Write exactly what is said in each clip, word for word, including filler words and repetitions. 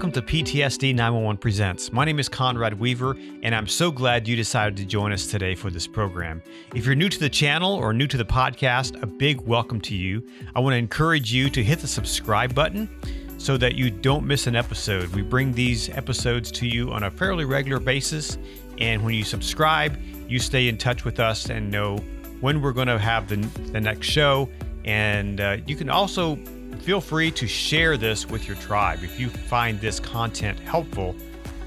Welcome to P T S D nine one one Presents. My name is Conrad Weaver, and I'm so glad you decided to join us today for this program. If you're new to the channel or new to the podcast, a big welcome to you. I want to encourage you to hit the subscribe button so that you don't miss an episode. We bring these episodes to you on a fairly regular basis, and when you subscribe, you stay in touch with us and know when we're going to have the, the next show. And uh, you can also feel free to share this with your tribe. If you find this content helpful,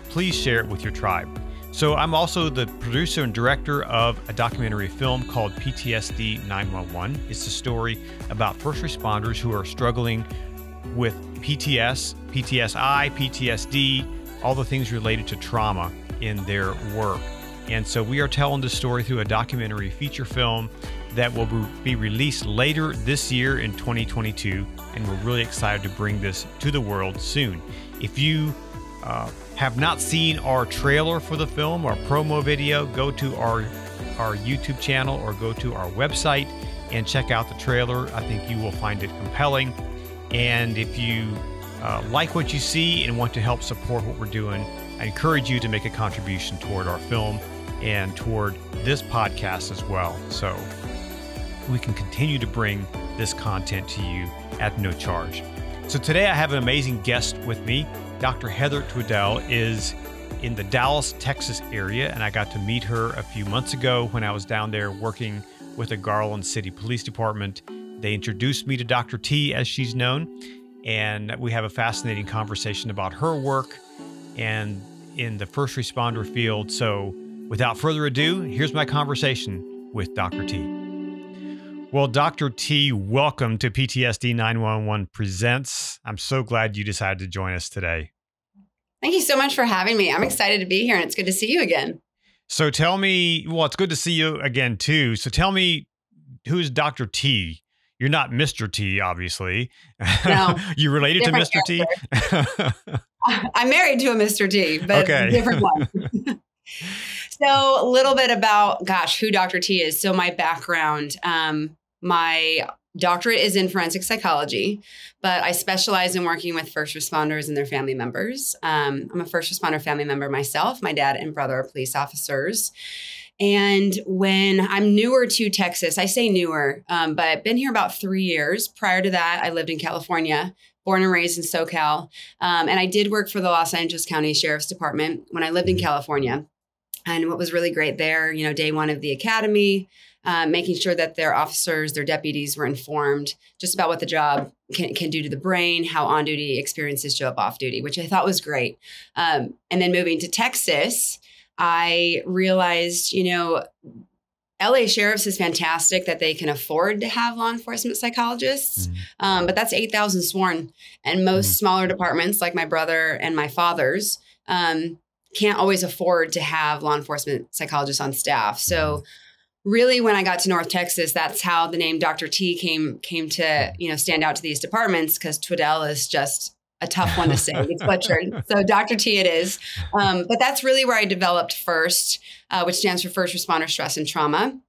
please share it with your tribe. So I'm also the producer and director of a documentary film called P T S D nine one one. It's a story about first responders who are struggling with P T S, P T S I, P T S D, all the things related to trauma in their work. And so we are telling the story through a documentary feature film that will be released later this year in twenty twenty-two, and we're really excited to bring this to the world soon. If you uh, have not seen our trailer for the film, our promo video, go to our, our YouTube channel or go to our website and check out the trailer. I think you will find it compelling. And if you uh, like what you see and want to help support what we're doing, I encourage you to make a contribution toward our film and toward this podcast as well. So we can continue to bring this content to you at no charge. So today I have an amazing guest with me. Doctor Heather Tweedell is in the Dallas, Texas area, and I got to meet her a few months ago when I was down there working with the Garland City Police Department. They introduced me to Doctor T, as she's known, and we have a fascinating conversation about her work and in the first responder field. So without further ado, here's my conversation with Doctor T. Well, Doctor T, welcome to P T S D nine one one Presents. I'm so glad you decided to join us today. Thank you so much for having me. I'm excited to be here, and it's good to see you again. So tell me, well, it's good to see you again, too. So tell me, who's Doctor T? You're not Mister T, obviously. No. You related to Mister T? I'm married to a Mister T, but okay. Different one. So a little bit about, gosh, who Doctor T is. So my background, um, my doctorate is in forensic psychology, but I specialize in working with first responders and their family members. Um, I'm a first responder family member myself. My dad and brother are police officers. And when I'm newer to Texas, I say newer, um, but I've been here about three years. Prior to that, I lived in California, born and raised in SoCal. Um, and I did work for the Los Angeles County Sheriff's Department when I lived in California. And what was really great there, you know, day one of the academy, uh, making sure that their officers, their deputies were informed just about what the job can, can do to the brain, how on-duty experiences show up off-duty, which I thought was great. Um, and then moving to Texas, I realized, you know, L A Sheriff's is fantastic that they can afford to have law enforcement psychologists, mm-hmm. um, but that's eight thousand sworn. And most mm-hmm. smaller departments, like my brother and my father's, um, can't always afford to have law enforcement psychologists on staff. So really when I got to North Texas, that's how the name Doctor T came came to, you know, stand out to these departments, because Tweedell is just a tough one to say. It's butchered. So Doctor T it is. Um, but that's really where I developed FIRST, uh, which stands for First Responder Stress and Trauma,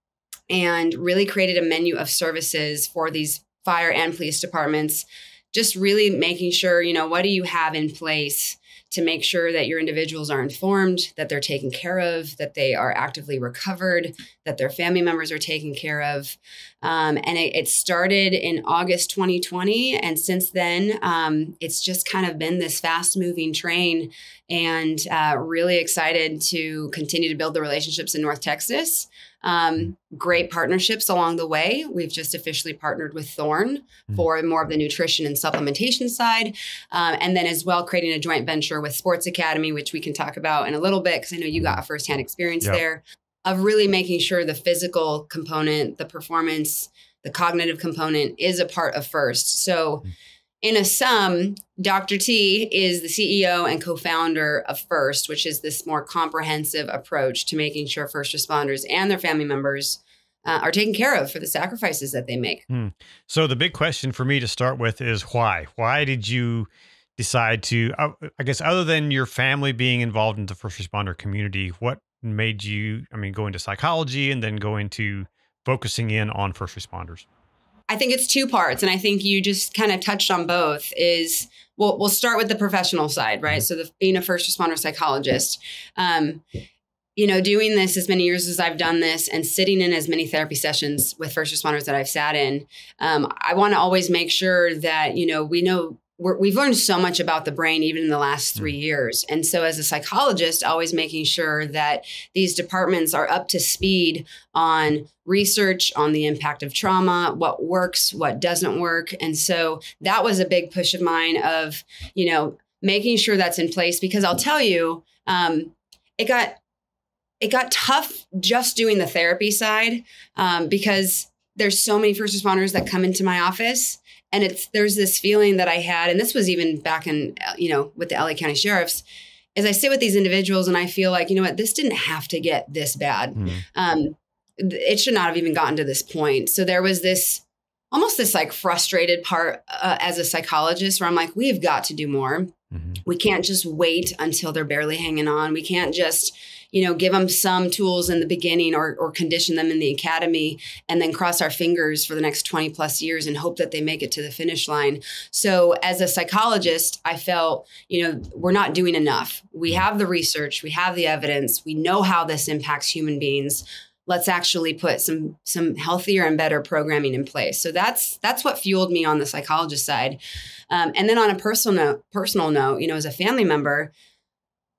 and really created a menu of services for these fire and police departments, just really making sure, you know, what do you have in place to make sure that your individuals are informed, that they're taken care of, that they are actively recovered, that their family members are taken care of. Um, and it, it started in August twenty twenty. And since then, um, it's just kind of been this fast moving train, and uh, really excited to continue to build the relationships in North Texas. Um, great partnerships along the way. We've just officially partnered with Thorne for more of the nutrition and supplementation side. Um, and then as well, creating a joint venture with Sports Academy, which we can talk about in a little bit, because I know you got a firsthand experience yep. there, of really making sure the physical component, the performance, the cognitive component is a part of FIRST. So mm-hmm. in a sum, Doctor T is the C E O and co-founder of FIRST, which is this more comprehensive approach to making sure first responders and their family members uh, are taken care of for the sacrifices that they make. Mm. So the big question for me to start with is why? Why did you decide to, uh, I guess, other than your family being involved in the first responder community, what made you, I mean, go into psychology and then go into focusing in on first responders? I think it's two parts, and I think you just kind of touched on both. Is we'll we'll start with the professional side, right? So the, being a first responder psychologist, um, you know, doing this as many years as I've done this, and sitting in as many therapy sessions with first responders that I've sat in, um, I want to always make sure that you know we know. We're, we've learned so much about the brain, even in the last three years. And so as a psychologist, always making sure that these departments are up to speed on research, on the impact of trauma, what works, what doesn't work. And so that was a big push of mine of, you know, making sure that's in place, because I'll tell you, um, it got, it got tough just doing the therapy side, um, because there's so many first responders that come into my office. And it's, there's this feeling that I had, and this was even back in, you know, with the L A County Sheriff's, as I sit with these individuals and I feel like, you know what, this didn't have to get this bad. Mm. Um, it should not have even gotten to this point. So there was this, almost this like frustrated part uh, as a psychologist where I'm like, we've got to do more. Mm-hmm. We can't just wait until they're barely hanging on. We can't just, you know, give them some tools in the beginning or, or condition them in the academy and then cross our fingers for the next twenty plus years and hope that they make it to the finish line. So as a psychologist, I felt, you know, we're not doing enough. We have the research, we have the evidence, we know how this impacts human beings. Let's actually put some some healthier and better programming in place. So that's that's what fueled me on the psychologist side. Um, and then on a personal note, personal note, you know, as a family member,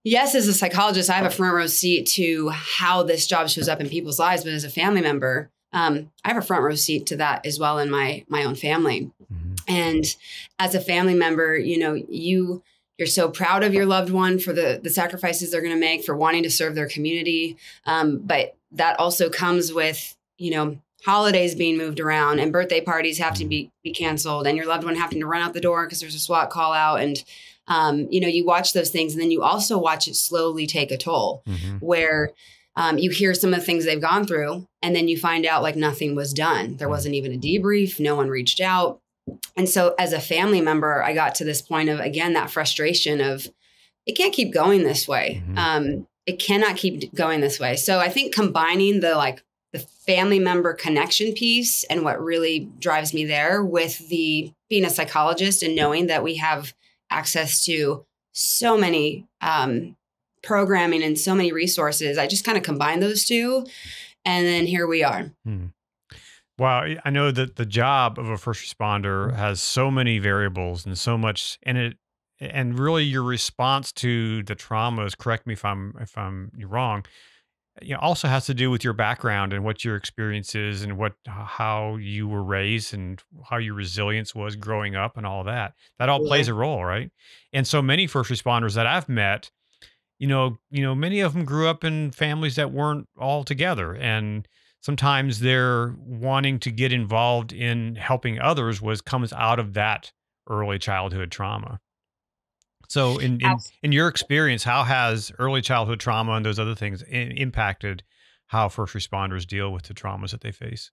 yes, as a psychologist, I have a front row seat to how this job shows up in people's lives. But as a family member, um, I have a front row seat to that as well in my my own family. Mm-hmm. And as a family member, you know, you you're so proud of your loved one for the the sacrifices they're going to make, for wanting to serve their community, um, but that also comes with, you know, holidays being moved around and birthday parties have to be, be canceled and your loved one having to run out the door because there's a SWAT call out. And, um, you know, you watch those things and then you also watch it slowly take a toll mm-hmm. where um, you hear some of the things they've gone through and then you find out like nothing was done. There wasn't even a debrief. No one reached out. And so as a family member, I got to this point of, again, that frustration of it can't keep going this way. Mm-hmm. Um It cannot keep going this way. So I think combining the like the family member connection piece and what really drives me there with the being a psychologist and knowing that we have access to so many um, programming and so many resources, I just kind of combine those two. And then here we are. Hmm. Wow. I know that the job of a first responder has so many variables and so much in it. And really your response to the traumas, correct me if I'm if I'm you're wrong, you know, also has to do with your background and what your experience is and what how you were raised and how your resilience was growing up and all that. That all yeah. plays a role, right? And so many first responders that I've met, you know, you know, many of them grew up in families that weren't all together. And sometimes their wanting to get involved in helping others was comes out of that early childhood trauma. So in, in, in your experience, how has early childhood trauma and those other things in, impacted how first responders deal with the traumas that they face?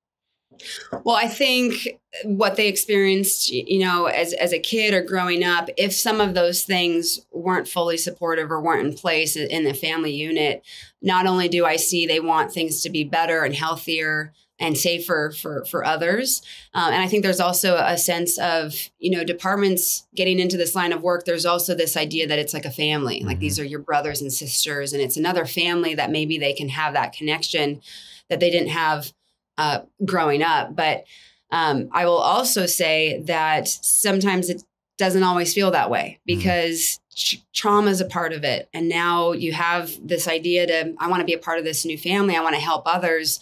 Well, I think what they experienced, you know, as, as a kid or growing up, if some of those things weren't fully supportive or weren't in place in the family unit, not only do I see they want things to be better and healthier and safer for, for others. Um, and I think there's also a sense of, you know, departments getting into this line of work. There's also this idea that it's like a family, mm-hmm. like these are your brothers and sisters, and it's another family that maybe they can have that connection that they didn't have uh, growing up. But um, I will also say that sometimes it doesn't always feel that way because mm-hmm. trauma is a part of it. And now you have this idea to, I want to be a part of this new family. I want to help others.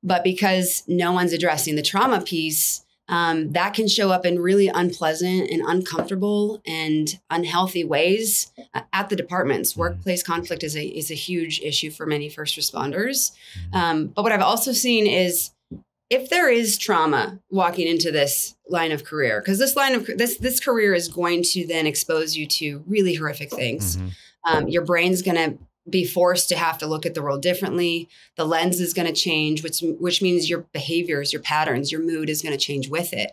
But because no one's addressing the trauma piece, um, that can show up in really unpleasant and uncomfortable and unhealthy ways at the departments. Workplace conflict is a is a huge issue for many first responders. Um, but what I've also seen is if there is trauma walking into this line of career, because this line of this this career is going to then expose you to really horrific things. Mm-hmm. Um, your brain's gonna be forced to have to look at the world differently. The lens is going to change, which which means your behaviors, your patterns, your mood is going to change with it.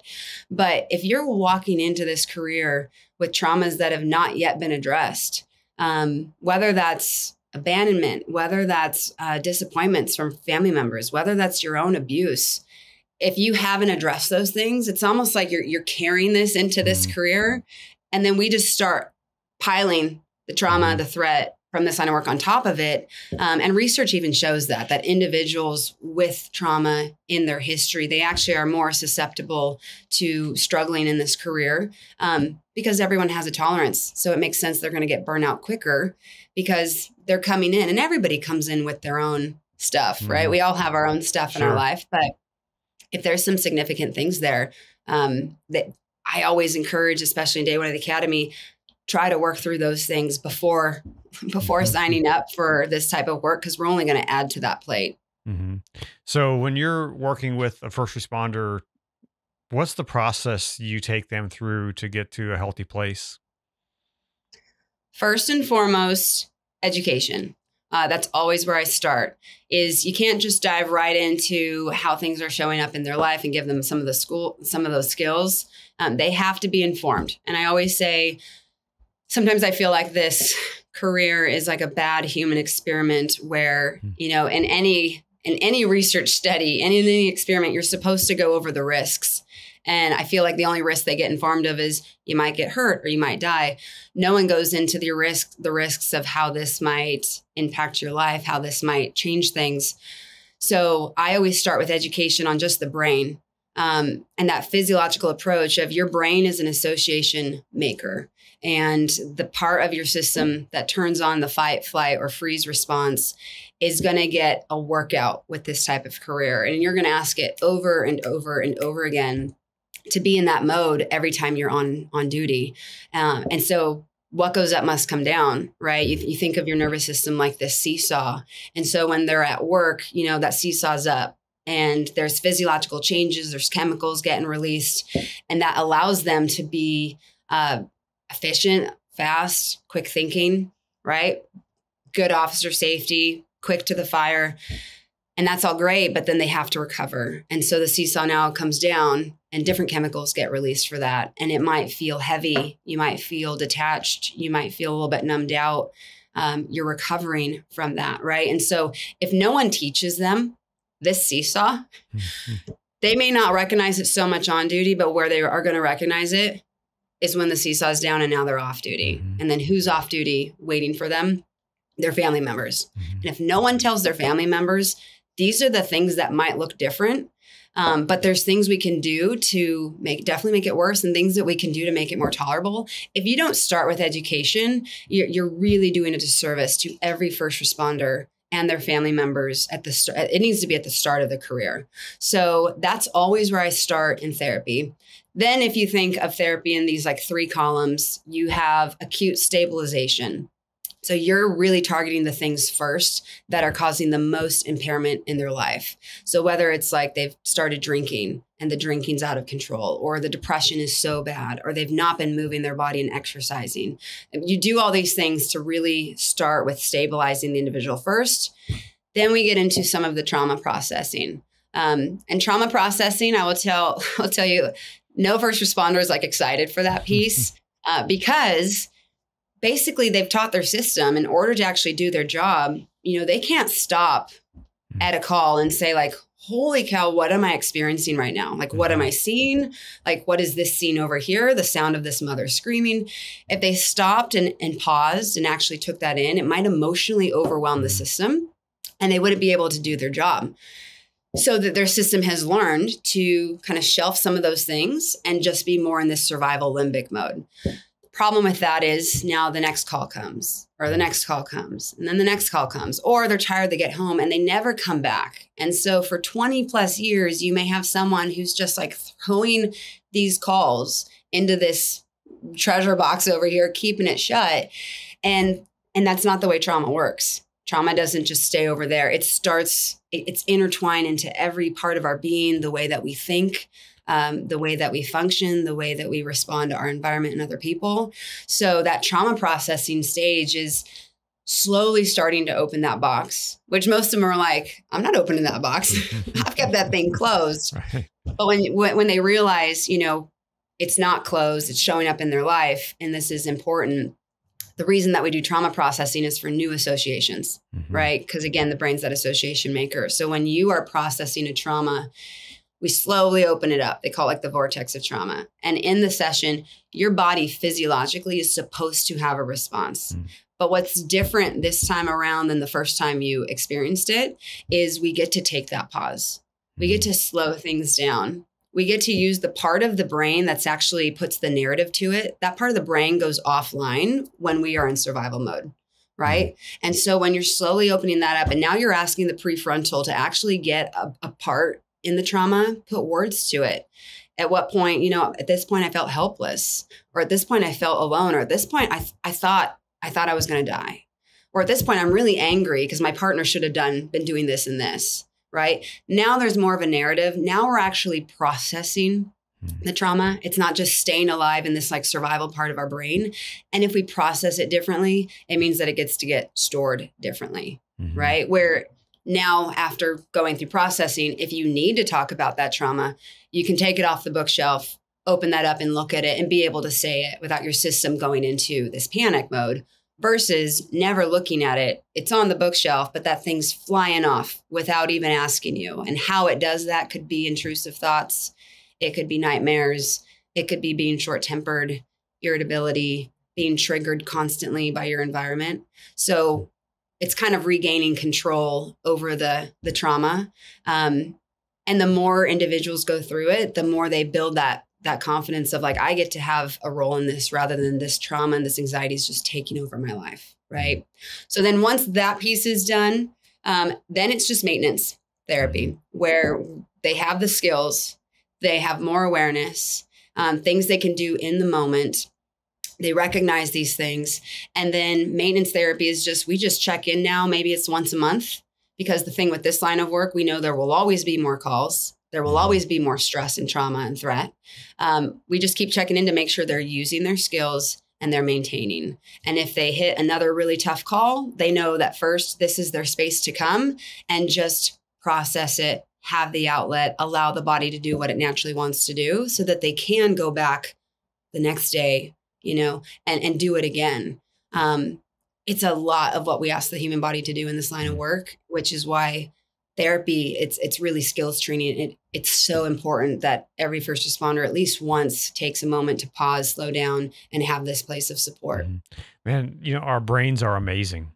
But if you're walking into this career with traumas that have not yet been addressed, um, whether that's abandonment, whether that's uh, disappointments from family members, whether that's your own abuse, if you haven't addressed those things, it's almost like you're, you're carrying this into this mm-hmm. career. And then we just start piling the trauma, the threat from this line of work on top of it. Um, and research even shows that, that individuals with trauma in their history, they actually are more susceptible to struggling in this career um, because everyone has a tolerance. So it makes sense they're going to get burnt out quicker because they're coming in, and everybody comes in with their own stuff, mm-hmm. right? We all have our own stuff sure. in our life, but if there's some significant things there um, that I always encourage, especially in day one of the academy, try to work through those things before before mm-hmm. signing up for this type of work, because we're only going to add to that plate. Mm-hmm. So when you're working with a first responder, what's the process you take them through to get to a healthy place? First and foremost, education. Uh, that's always where I start, is you can't just dive right into how things are showing up in their life and give them some of the school, some of those skills. Um, they have to be informed. And I always say, sometimes I feel like this career is like a bad human experiment where, you know, in any, in any research study, any, any experiment, you're supposed to go over the risks. And I feel like the only risk they get informed of is you might get hurt or you might die. No one goes into the risk, the risks of how this might impact your life, how this might change things. So I always start with education on just the brain um, and that physiological approach of your brain is an association maker. And the part of your system that turns on the fight, flight, or freeze response is going to get a workout with this type of career. And you're going to ask it over and over and over again to be in that mode every time you're on on duty. Um, and so what goes up must come down, right? You, you think of your nervous system like this seesaw. And so when they're at work, you know, that seesaw's up and there's physiological changes, there's chemicals getting released, and that allows them to be uh, efficient, fast, quick thinking, right? Good officer safety, quick to the fire. And that's all great, but then they have to recover. And so the seesaw now comes down and different chemicals get released for that. And it might feel heavy. You might feel detached. You might feel a little bit numbed out. Um, you're recovering from that, right? And so if no one teaches them this seesaw, they may not recognize it so much on duty, but where they are going to recognize it is when the seesaw's down and now they're off duty. Mm-hmm. And then who's off duty waiting for them? Their family members. Mm-hmm. And if no one tells their family members, these are the things that might look different, um, but there's things we can do to make definitely make it worse and things that we can do to make it more tolerable. If you don't start with education, you're, you're really doing a disservice to every first responder and their family members at the start. It needs to be at the start of the career. So that's always where I start in therapy. Then if you think of therapy in these like three columns, you have acute stabilization. So you're really targeting the things first that are causing the most impairment in their life. So whether it's like they've started drinking and the drinking's out of control, or the depression is so bad, or they've not been moving their body and exercising. You do all these things to really start with stabilizing the individual first. Then we get into some of the trauma processing. Um, and trauma processing, I will tell, I'll tell you, no first responder is like excited for that piece uh, because basically, they've taught their system in order to actually do their job. You know, they can't stop at a call and say like, holy cow, what am I experiencing right now? Like, what am I seeing? Like, what is this scene over here? The sound of this mother screaming. If they stopped and, and paused and actually took that in, it might emotionally overwhelm the system and they wouldn't be able to do their job. So that their system has learned to kind of shelf some of those things and just be more in this survival limbic mode. Problem with that is now the next call comes or the next call comes and then the next call comes, or they're tired, they get home and they never come back. And so for twenty plus years, you may have someone who's just like throwing these calls into this treasure box over here, keeping it shut. And, and that's not the way trauma works. Trauma doesn't just stay over there. It starts, it's intertwined into every part of our being, the way that we think, Um, the way that we function, the way that we respond to our environment and other people. So that trauma processing stage is slowly starting to open that box, which most of them are like, I'm not opening that box. I've kept that thing closed. Right. But when, when, when they realize, you know, it's not closed, it's showing up in their life. And this is important. The reason that we do trauma processing is for new associations, mm-hmm. right? Because again, the brain's that association maker. So when you are processing a trauma, We slowly open it up. They call it like the vortex of trauma. And in the session, your body physiologically is supposed to have a response. Mm. But what's different this time around than the first time you experienced it is we get to take that pause. We get to slow things down. We get to use the part of the brain that's actually puts the narrative to it. That part of the brain goes offline when we are in survival mode, right? And so when you're slowly opening that up and now you're asking the prefrontal to actually get a, a part in the trauma, put words to it. At what point, you know, at this point I felt helpless, or at this point I felt alone, or at this point I, I thought I thought I was gonna die. Or at this point I'm really angry because my partner should have done, been doing this and this. Right? Now there's more of a narrative. Now we're actually processing the trauma. It's not just staying alive in this like survival part of our brain. And if we process it differently, it means that it gets to get stored differently, mm-hmm. right? Where now after going through processing, if you need to talk about that trauma, you can take it off the bookshelf, open that up and look at it and be able to say it without your system going into this panic mode. Versus never looking at it. It's on the bookshelf, but that thing's flying off without even asking you. And how it does that could be intrusive thoughts. It could be nightmares. It could be being short-tempered, irritability, being triggered constantly by your environment. So it's kind of regaining control over the, the trauma. Um, and the more individuals go through it, the more they build that that confidence of like, I get to have a role in this rather than this trauma and this anxiety is just taking over my life, right? So then once that piece is done, um, then it's just maintenance therapy where they have the skills, they have more awareness, um, things they can do in the moment. They recognize these things. And then maintenance therapy is just, we just check in now, maybe it's once a month, because the thing with this line of work, we know there will always be more calls. There will always be more stress and trauma and threat. Um, we just keep checking in to make sure they're using their skills and they're maintaining. And if they hit another really tough call, they know that first, this is their space to come and just process it, have the outlet, allow the body to do what it naturally wants to do so that they can go back the next day, you know, and, and do it again. Um, it's a lot of what we ask the human body to do in this line of work, which is why therapy, it's it's really skills training. It, it's so important that every first responder at least once takes a moment to pause, slow down, and have this place of support. Man, you know, our brains are amazing.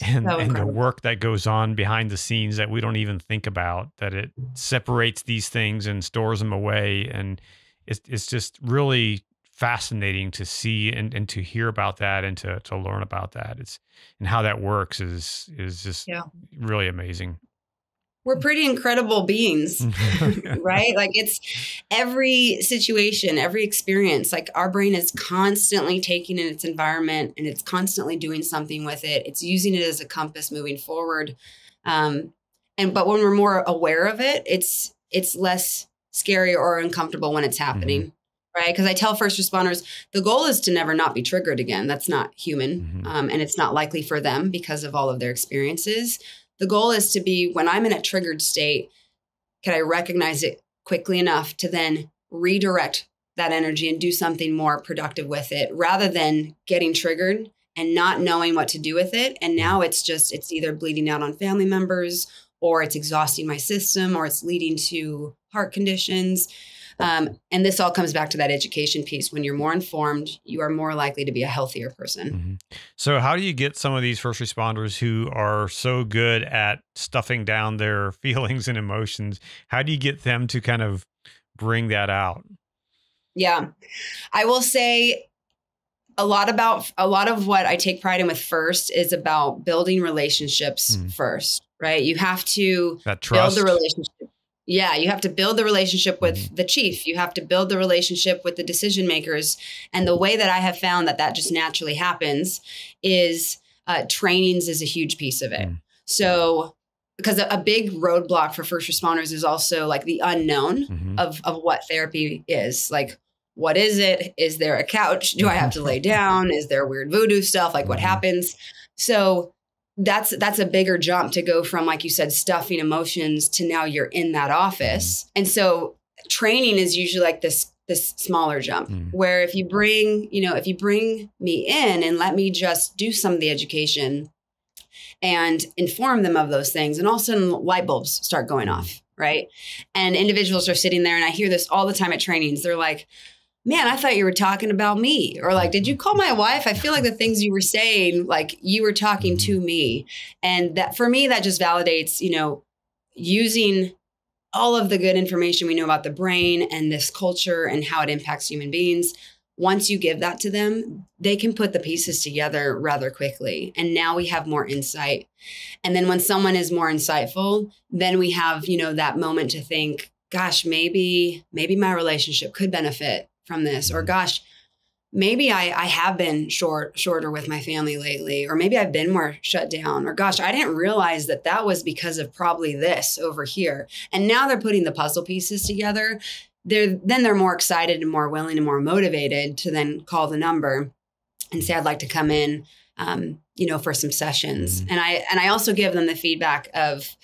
And, so and the work that goes on behind the scenes that we don't even think about, that it separates these things and stores them away. And it's, it's just really fascinating to see and, and to hear about that and to, to learn about that. It's, and how that works is, is just yeah. really amazing. We're pretty incredible beings, right? Like it's every situation, every experience, like our brain is constantly taking in its environment and it's constantly doing something with it. It's using it as a compass moving forward. Um, and, but when we're more aware of it, it's, it's less scary or uncomfortable when it's happening. Mm-hmm. Right. Because I tell first responders, the goal is to never not be triggered again. That's not human. Mm-hmm. Um, and it's not likely for them because of all of their experiences. The goal is to be, when I'm in a triggered state, can I recognize it quickly enough to then redirect that energy and do something more productive with it rather than getting triggered and not knowing what to do with it. And now it's just, it's either bleeding out on family members or it's exhausting my system or it's leading to heart conditions. Um, and this all comes back to that education piece. When you're more informed, you are more likely to be a healthier person. Mm-hmm. So how do you get some of these first responders who are so good at stuffing down their feelings and emotions? How do you get them to kind of bring that out? Yeah, I will say a lot about a lot of what I take pride in with FIRST is about building relationships mm-hmm. first, right? You have to that trust. build the relationship. Yeah, you have to build the relationship with the chief. You have to build the relationship with the decision makers. And the way that I have found that that just naturally happens is uh, trainings is a huge piece of it. So because a big roadblock for first responders is also like the unknown mm-hmm. of, of what therapy is. Like, what is it? Is there a couch? Do I have to lay down? Is there weird voodoo stuff? Like what happens? So that's that's a bigger jump to go from, like you said, stuffing emotions to now you're in that office. And so training is usually like this this smaller jump mm. where if you bring, you know, if you bring me in and let me just do some of the education and inform them of those things, and all of a sudden light bulbs start going off, right? And individuals are sitting there, and I hear this all the time at trainings. They're like, man, I thought you were talking about me. Or like, did you call my wife? I feel like the things you were saying, like you were talking to me. And that for me, that just validates, you know, using all of the good information we know about the brain and this culture and how it impacts human beings. Once you give that to them, they can put the pieces together rather quickly. And now we have more insight. And then when someone is more insightful, then we have, you know, that moment to think, gosh, maybe, maybe my relationship could benefit from this, or gosh, maybe I, I have been short, shorter with my family lately, or maybe I've been more shut down, or gosh, I didn't realize that that was because of probably this over here. And now they're putting the puzzle pieces together. They're, then they're more excited and more willing and more motivated to then call the number and say, I'd like to come in, um, you know, for some sessions. Mm-hmm. And I, and I also give them the feedback of,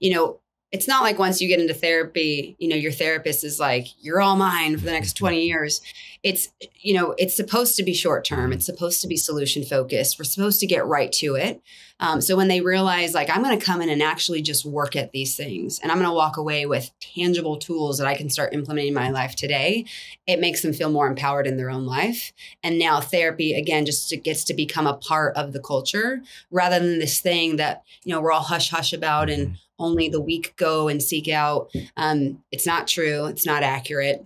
you know, it's not like once you get into therapy, you know, your therapist is like, you're all mine for the next twenty years. It's, you know, it's supposed to be short term. It's supposed to be solution focused. We're supposed to get right to it. Um, so when they realize like, I'm going to come in and actually just work at these things, and I'm going to walk away with tangible tools that I can start implementing in my life today, it makes them feel more empowered in their own life. And now therapy, again, just gets to become a part of the culture rather than this thing that, you know, we're all hush hush about and only the weak go and seek out. Um, it's not true. It's not accurate.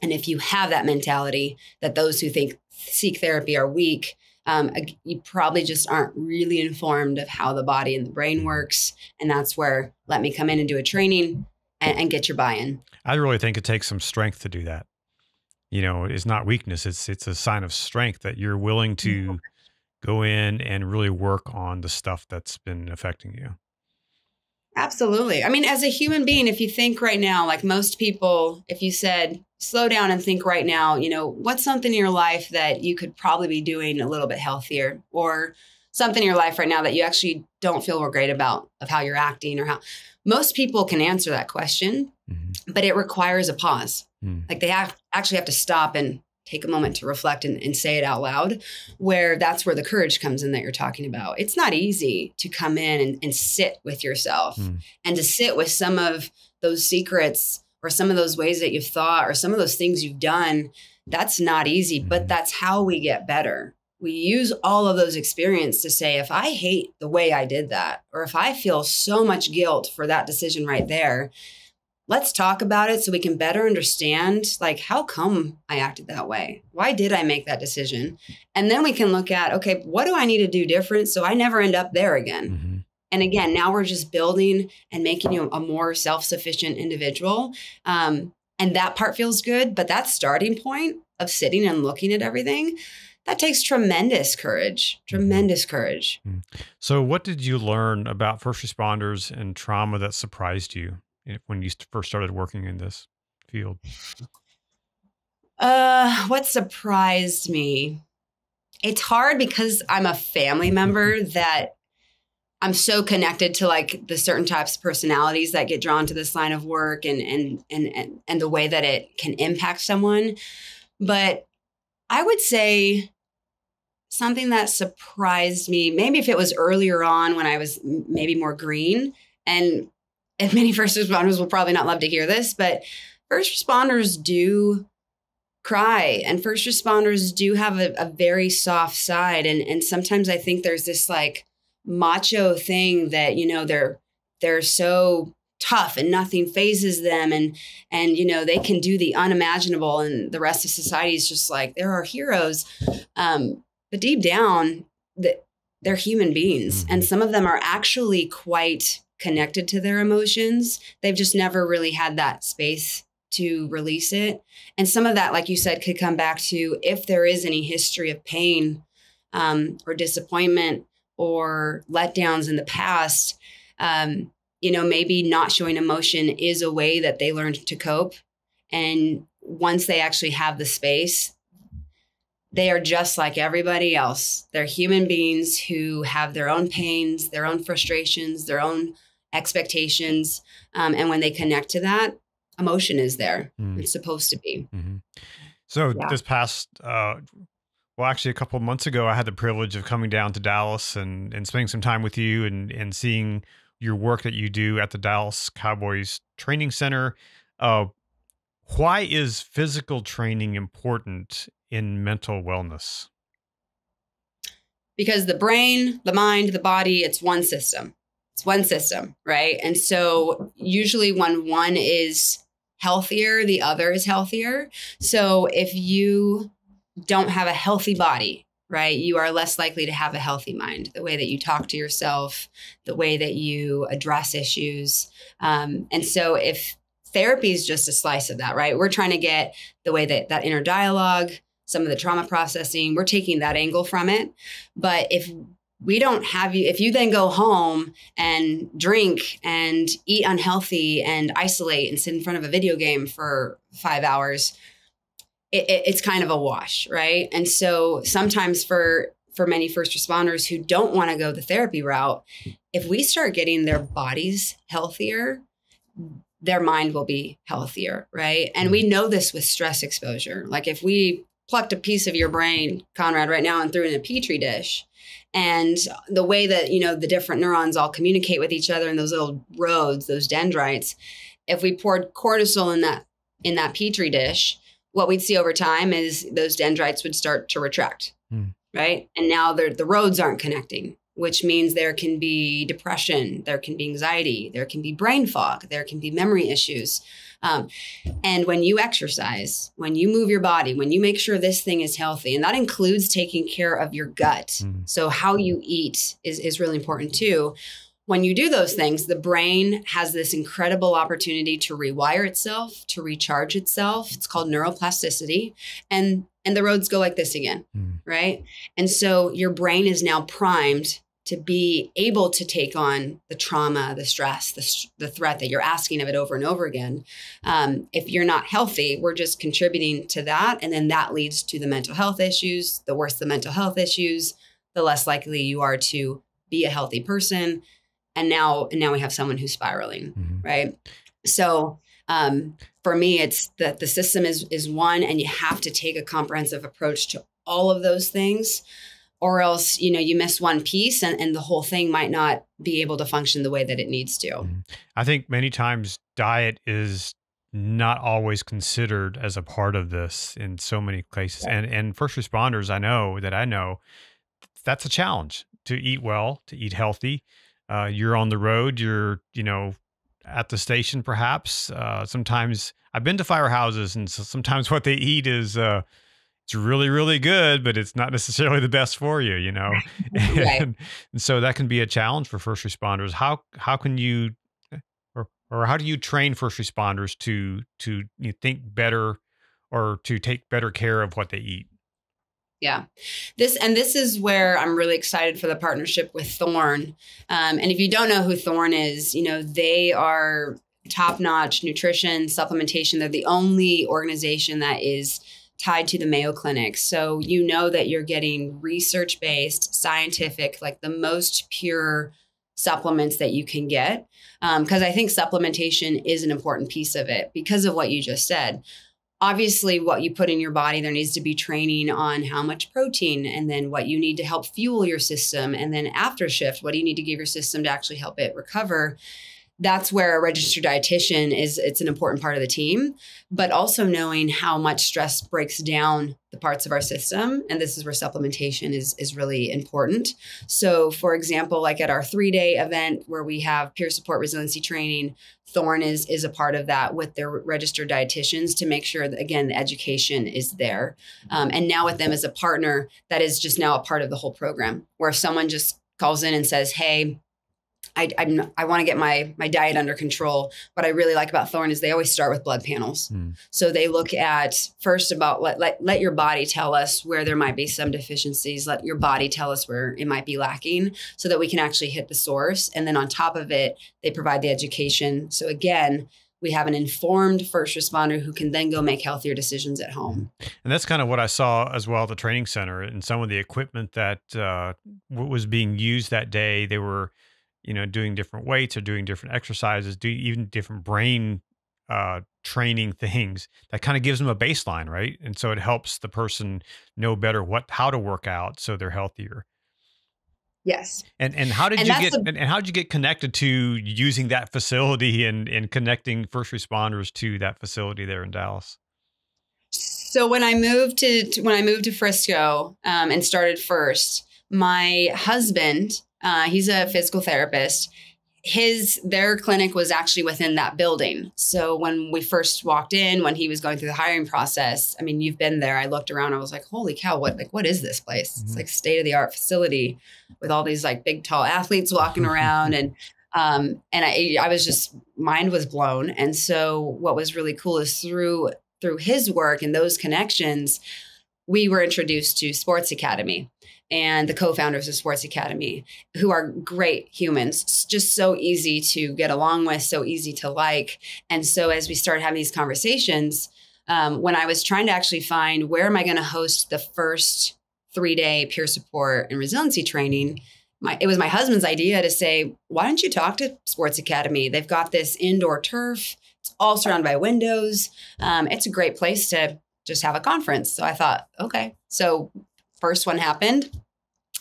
And if you have that mentality that those who think seek therapy are weak, um, you probably just aren't really informed of how the body and the brain works. And that's where let me come in and do a training and, and get your buy-in. I really think it takes some strength to do that. You know, it's not weakness. It's, it's a sign of strength that you're willing to go in and really work on the stuff that's been affecting you. Absolutely. I mean, as a human being, if you think right now, like most people, if you said, slow down and think right now, you know, what's something in your life that you could probably be doing a little bit healthier, or something in your life right now that you actually don't feel great about of how you're acting or how most people can answer that question, mm-hmm. but it requires a pause. Mm. Like they have actually have to stop and take a moment to reflect and, and say it out loud, where that's where the courage comes in that you're talking about. It's not easy to come in and, and sit with yourself mm. and to sit with some of those secrets or some of those ways that you've thought or some of those things you've done. That's not easy, mm. but that's how we get better. We use all of those experiences to say, if I hate the way I did that, or if I feel so much guilt for that decision right there, let's talk about it so we can better understand, like, how come I acted that way? Why did I make that decision? And then we can look at, okay, what do I need to do different so I never end up there again? Mm-hmm. And again, now we're just building and making you a more self-sufficient individual. Um, and that part feels good, but that starting point of sitting and looking at everything, that takes tremendous courage, tremendous courage. Mm-hmm. So what did you learn about first responders and trauma that surprised you when you first started working in this field? Uh, what surprised me? It's hard because I'm a family member that I'm so connected to, like, the certain types of personalities that get drawn to this line of work and, and, and, and, and the way that it can impact someone. But I would say something that surprised me, maybe if it was earlier on when I was maybe more green, and And many first responders will probably not love to hear this, but first responders do cry, and first responders do have a, a very soft side. And, and sometimes I think there's this like macho thing that, you know, they're, they're so tough and nothing phases them. And, and, you know, they can do the unimaginable, and the rest of society is just like, they're our heroes. Um, but deep down, the, they're human beings. And some of them are actually quite connected to their emotions. They've just never really had that space to release it. And some of that, like you said, could come back to if there is any history of pain um, or disappointment or letdowns in the past, um, you know, maybe not showing emotion is a way that they learned to cope. And once they actually have the space, they are just like everybody else. They're human beings who have their own pains, their own frustrations, their own expectations. Um, and when they connect to that, emotion is there. Mm. It's supposed to be. Mm-hmm. So yeah. This past, uh, well, actually a couple of months ago, I had the privilege of coming down to Dallas and, and spending some time with you and, and seeing your work that you do at the Dallas Cowboys Training Center. Uh, why is physical training important in mental wellness? Because the brain, the mind, the body, it's one system. It's one system, right? And so usually when one is healthier, the other is healthier. So if you don't have a healthy body, right, you are less likely to have a healthy mind. The way that you talk to yourself, the way that you address issues. Um, and so if therapy is just a slice of that, right, we're trying to get the way that that inner dialogue, some of the trauma processing, we're taking that angle from it. But if we don't have you, if you then go home and drink and eat unhealthy and isolate and sit in front of a video game for five hours, it, it, it's kind of a wash, right? And so sometimes for for many first responders who don't want to go the therapy route, if we start getting their bodies healthier, their mind will be healthier, right? And we know this with stress exposure. Like if we plucked a piece of your brain, Conrad, right now and threw it in a petri dish, and the way that, you know, the different neurons all communicate with each other in those little roads, those dendrites, if we poured cortisol in that in that petri dish, what we'd see over time is those dendrites would start to retract, mm. right? And now the roads aren't connecting, which means there can be depression, there can be anxiety, there can be brain fog, there can be memory issues. Um, and when you exercise, when you move your body, when you make sure this thing is healthy, and that includes taking care of your gut. Mm. So how you eat is, is really important too. When you do those things, the brain has this incredible opportunity to rewire itself, to recharge itself. It's called neuroplasticity. And, and the roads go like this again, mm. right? And so your brain is now primed to be able to take on the trauma, the stress, the, the threat that you're asking of it over and over again. Um, if you're not healthy, we're just contributing to that. And then that leads to the mental health issues. The worse the mental health issues, the less likely you are to be a healthy person. And now, and now we have someone who's spiraling, mm-hmm. right? So um, for me, it's that the system is, is one, and you have to take a comprehensive approach to all of those things. Or else, you know, you miss one piece and, and the whole thing might not be able to function the way that it needs to. I think many times diet is not always considered as a part of this in so many places. Yeah. And and first responders, I know that I know that's a challenge to eat well, to eat healthy. Uh, you're on the road, you're, you know, at the station, perhaps. Uh, sometimes I've been to firehouses, and so sometimes what they eat is, uh, it's really, really good, but it's not necessarily the best for you, you know? And, right. and so that can be a challenge for first responders. How, how can you, or, or how do you train first responders to, to you know, think better or to take better care of what they eat? Yeah, this, and this is where I'm really excited for the partnership with Thorne. Um, and if you don't know who Thorne is, you know, they are top-notch nutrition, supplementation. They're the only organization that is tied to the Mayo Clinic. So you know that you're getting research-based, scientific, like the most pure supplements that you can get. Um, because I think supplementation is an important piece of it because of what you just said. Obviously, what you put in your body, there needs to be training on how much protein and then what you need to help fuel your system. And then after shift, what do you need to give your system to actually help it recover? That's where a registered dietitian is, it's an important part of the team, but also knowing how much stress breaks down the parts of our system. And this is where supplementation is, is really important. So for example, like at our three day event where we have peer support resiliency training, Thorne is, is a part of that with their registered dietitians to make sure that, again, the education is there. Um, and now with them as a partner, that is just now a part of the whole program, where if someone just calls in and says, hey, I, I'm, I want to get my my diet under control. What I really like about Thorne is they always start with blood panels. Mm. So they look at first about let, let, let your body tell us where there might be some deficiencies. Let your body tell us where it might be lacking so that we can actually hit the source. And then on top of it, they provide the education. So again, we have an informed first responder who can then go make healthier decisions at home. And that's kind of what I saw as well at the training center and some of the equipment that uh, was being used that day. They were, you know, doing different weights or doing different exercises, doing even different brain uh, training things that kind of gives them a baseline, right? And so it helps the person know better what, how to work out so they're healthier. Yes. And and how did and you get the, and how did you get connected to using that facility and, and connecting first responders to that facility there in Dallas? So when I moved to, to when I moved to Frisco um, and started FIRST, my husband, uh, he's a physical therapist. His their clinic was actually within that building. So when we first walked in, when he was going through the hiring process, I mean, you've been there. I looked around. I was like, holy cow, what like what is this place? Mm-hmm. It's like state of the art facility with all these like big tall athletes walking around, and um and I I was just mind was blown. And so what was really cool is through through his work and those connections, we were introduced to Sports Academy and the co-founders of Sports Academy, who are great humans, just so easy to get along with, so easy to like. And so as we started having these conversations, um, when I was trying to actually find where am I going to host the first three-day peer support and resiliency training, my, it was my husband's idea to say, why don't you talk to Sports Academy? They've got this indoor turf. It's all surrounded by windows. Um, it's a great place to just have a conference. So I thought, okay, so first one happened.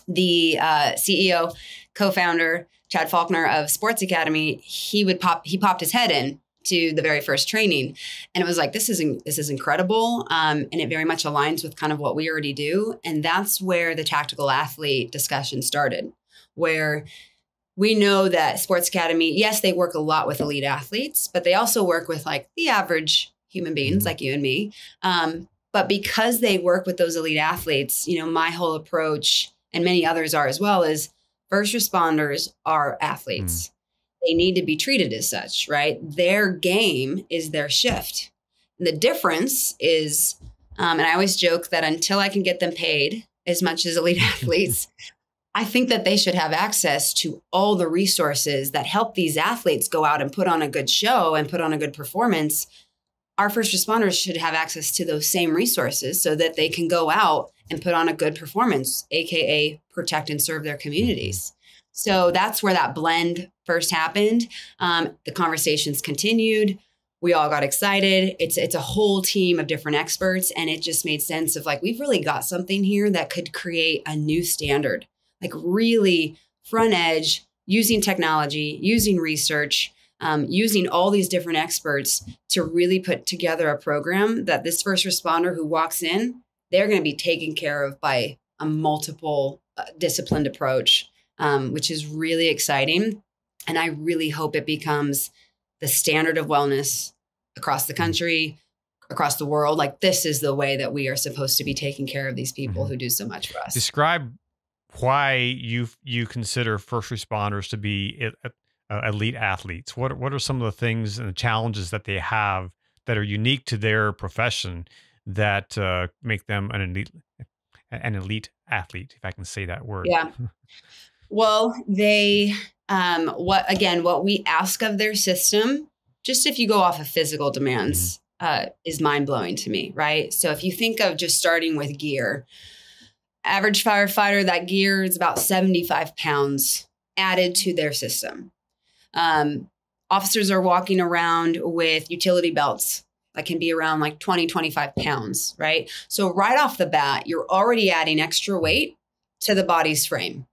The uh, C E O, co-founder Chad Faulkner of Sports Academy, he would pop. He popped his head in to the very first training, and it was like, this is in, this is incredible, um, and it very much aligns with kind of what we already do. And that's where the tactical athlete discussion started, where we know that Sports Academy, yes, they work a lot with elite athletes, but they also work with like the average human beings like you and me. Um, But because they work with those elite athletes, you know, my whole approach, and many others are as well, is first responders are athletes. Mm. They need to be treated as such, right? Their game is their shift. And the difference is, um, and I always joke that until I can get them paid as much as elite athletes, I think that they should have access to all the resources that help these athletes go out and put on a good show and put on a good performance. Our first responders should have access to those same resources so that they can go out and put on a good performance, A K A protect and serve their communities. So that's where that blend first happened. Um, the conversations continued. We all got excited. It's, it's a whole team of different experts. And it just made sense of like, we've really got something here that could create a new standard, like really front edge, using technology, using research, Um, using all these different experts to really put together a program that this first responder who walks in, they're going to be taken care of by a multiple uh, disciplined approach, um, which is really exciting. And I really hope it becomes the standard of wellness across the country, across the world. Like, this is the way that we are supposed to be taking care of these people mm-hmm. who do so much for us. Describe why you you consider first responders to be it, uh, Uh, elite athletes. What what are some of the things and the challenges that they have that are unique to their profession that uh, make them an elite an elite athlete, if I can say that word? Yeah. Well, they um, what again? What we ask of their system, just if you go off of physical demands, mm-hmm. uh, is mind blowing to me. Right. So if you think of just starting with gear, average firefighter, that gear is about seventy-five pounds added to their system. Um, officers are walking around with utility belts that can be around like twenty, twenty-five pounds, right? So right off the bat, you're already adding extra weight to the body's frame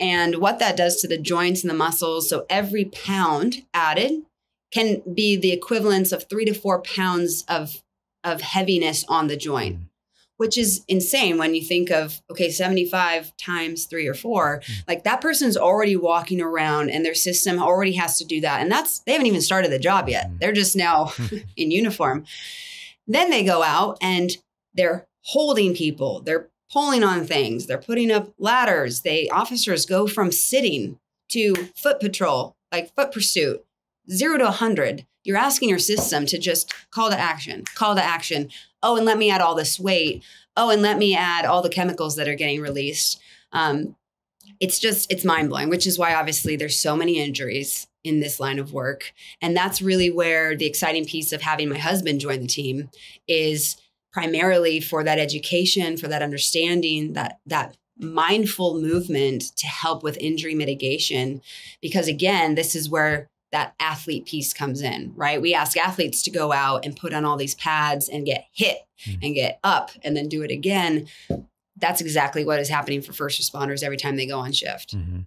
and what that does to the joints and the muscles. So every pound added can be the equivalence of three to four pounds of, of heaviness on the joint, which is insane when you think of, okay, seventy-five times three or four, like that person's already walking around and their system already has to do that. And that's, they haven't even started the job yet. They're just now in uniform. Then they go out and they're holding people, they're pulling on things, they're putting up ladders. They, officers go from sitting to foot patrol, like foot pursuit, zero to a hundred. You're asking your system to just call to action, call to action. Oh, and let me add all this weight. Oh, and let me add all the chemicals that are getting released. Um, it's just, it's mind blowing, which is why obviously there's so many injuries in this line of work. And that's really where the exciting piece of having my husband join the team is, primarily for that education, for that understanding, that, that mindful movement to help with injury mitigation. Because again, this is where that athlete piece comes in, right? We ask athletes to go out and put on all these pads and get hit mm. and get up and then do it again. that's exactly what is happening for first responders every time they go on shift. Mm-hmm.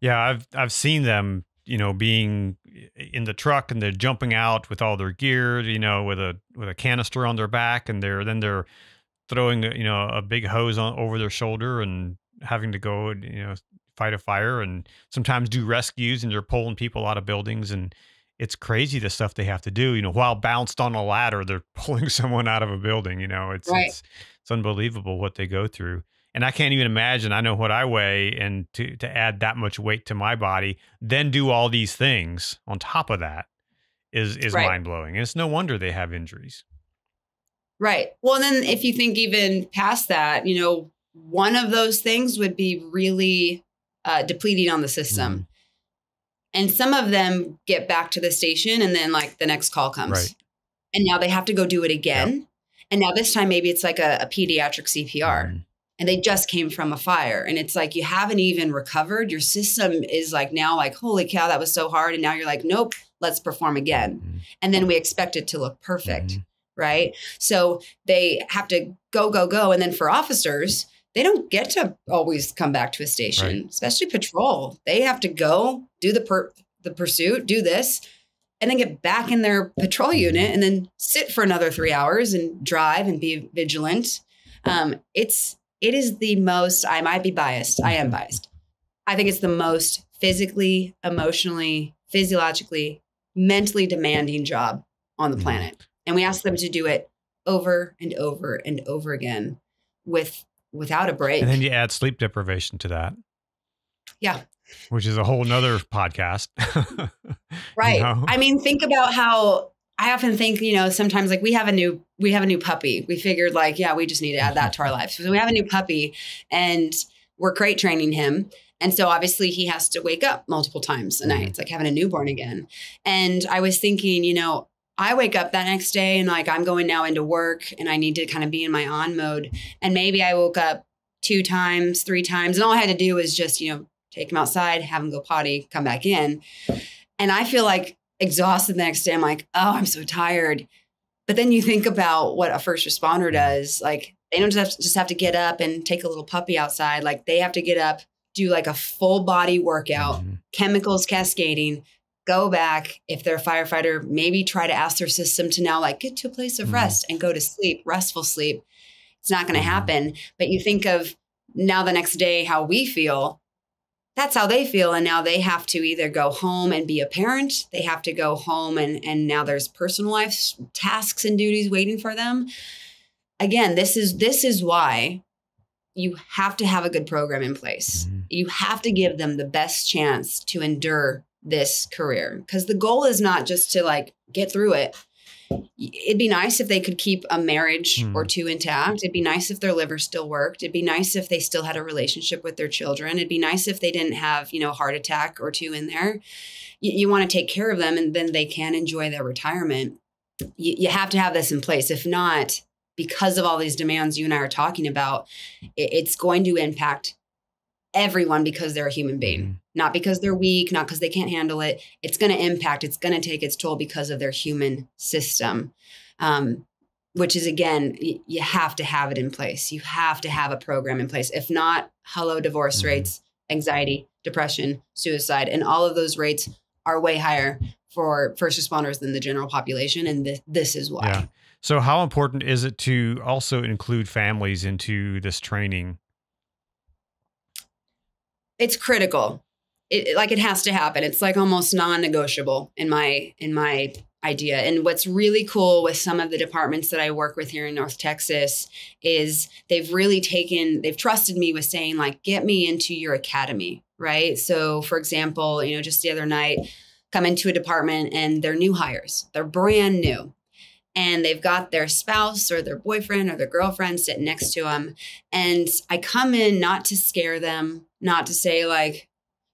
Yeah, I've I've seen them, you know, being in the truck and they're jumping out with all their gear, you know, with a with a canister on their back, and they're then they're throwing, you know, a big hose on over their shoulder and having to go, you know, fight a fire and sometimes do rescues, and they're pulling people out of buildings, and it's crazy the stuff they have to do, you know, while bounced on a ladder, they're pulling someone out of a building, you know, it's, right. it's, it's unbelievable what they go through. And I can't even imagine, I know what I weigh, and to, to add that much weight to my body, then do all these things on top of that is, is right. mind blowing. And it's no wonder they have injuries. Right. Well, and then if you think even past that, you know, one of those things would be really uh, depleting on the system. Mm. And some of them get back to the station and then like the next call comes right. and now they have to go do it again. Yep. And now this time, maybe it's like a, a pediatric C P R mm. and they just came from a fire. And it's like, you haven't even recovered. Your system is like now like, holy cow, that was so hard. And now you're like, nope, let's perform again. Mm. And then we expect it to look perfect. Mm. Right. So they have to go, go, go. And then for officers, they don't get to always come back to a station, right. especially patrol. They have to go do the per the pursuit, do this, and then get back in their patrol unit and then sit for another three hours and drive and be vigilant. Um, it's, it is the most, I might be biased. I am biased. I think it's the most physically, emotionally, physiologically, mentally demanding job on the planet. And we ask them to do it over and over and over again with without a break. And then you add sleep deprivation to that. Yeah. Which is a whole nother podcast. Right. You know? I mean, think about how I often think, you know, sometimes like we have a new, we have a new puppy. We figured like, yeah, we just need to add that to our lives. So we have a new puppy and we're crate training him. And so obviously he has to wake up multiple times a night. Mm-hmm. It's like having a newborn again. And I was thinking, you know, I wake up that next day and like, I'm going now into work and I need to kind of be in my on mode. And maybe I woke up two times, three times. And all I had to do was just, you know, take him outside, have him go potty, come back in. And I feel like exhausted the next day. I'm like, oh, I'm so tired. But then you think about what a first responder does. Like they don't just have to, just have to get up and take a little puppy outside. Like they have to get up, do like a full body workout, mm-hmm. chemicals cascading, go back if they're a firefighter, maybe try to ask their system to now like get to a place of mm-hmm. rest and go to sleep, restful sleep. It's not going to mm-hmm. happen. But you think of now the next day, how we feel, that's how they feel. And now they have to either go home and be a parent. They have to go home and, and now there's personal life tasks and duties waiting for them. Again, this is, this is why you have to have a good program in place. Mm-hmm. You have to give them the best chance to endure this career, because the goal is not just to like get through it. It'd be nice if they could keep a marriage mm. or two intact. It'd be nice if their liver still worked. It'd be nice if they still had a relationship with their children. It'd be nice if they didn't have, you know, a heart attack or two in there. You, you want to take care of them and then they can enjoy their retirement. You, you have to have this in place. If not, because of all these demands you and I are talking about, it, it's going to impact everyone because they're a human being. Mm. Not because they're weak, not because they can't handle it. It's going to impact, it's going to take its toll because of their human system, um, which is, again, y you have to have it in place. You have to have a program in place. If not, hello, divorce mm-hmm. rates, anxiety, depression, suicide, and all of those rates are way higher for first responders than the general population. And th this is why. Yeah. So how important is it to also include families into this training? It's critical. It, like it has to happen. It's like almost non-negotiable in my in my idea. And what's really cool with some of the departments that I work with here in North Texas is they've really taken, they've trusted me with saying like, get me into your academy, right? So for example, you know, just the other night, come into a department and they're new hires, they're brand new. And they've got their spouse or their boyfriend or their girlfriend sitting next to them. And I come in not to scare them, not to say like,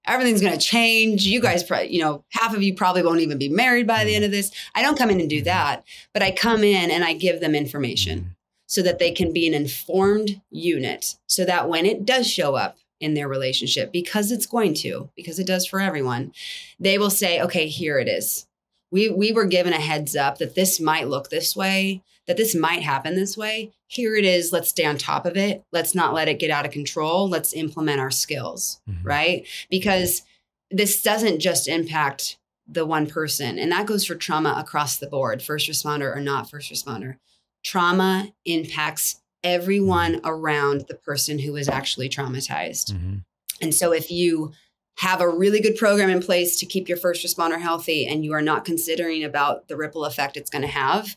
everything's going to change. You guys, you know, half of you probably won't even be married by the end of this. I don't come in and do that, but I come in and I give them information so that they can be an informed unit so that when it does show up in their relationship, because it's going to, because it does for everyone, they will say, okay, here it is. We, we were given a heads up that this might look this way, that this might happen this way. Here it is. Let's stay on top of it. Let's not let it get out of control. Let's implement our skills, mm-hmm. right? Because this doesn't just impact the one person. And that goes for trauma across the board, first responder or not first responder. Trauma impacts everyone around the person who is actually traumatized. Mm-hmm. And so if you have a really good program in place to keep your first responder healthy and you are not considering about the ripple effect it's going to have,